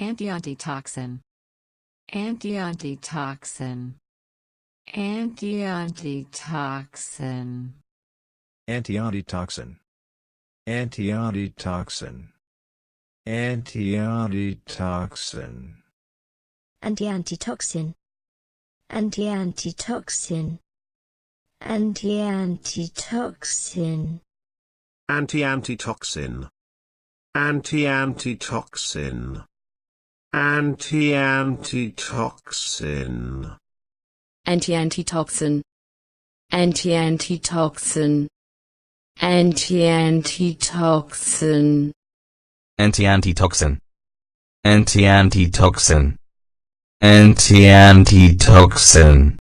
Antiantitoxin. Antiantitoxin. Antiantitoxin. Antiantitoxin. Antiantitoxin. Antiantitoxin. Antiantitoxin. Antiantitoxin. Antiantitoxin. Antiantitoxin. Antiantitoxin. Antiantitoxin. Antiantitoxin. Antiantitoxin. Antiantitoxin. Antiantitoxin. Antiantitoxin. Antiantitoxin.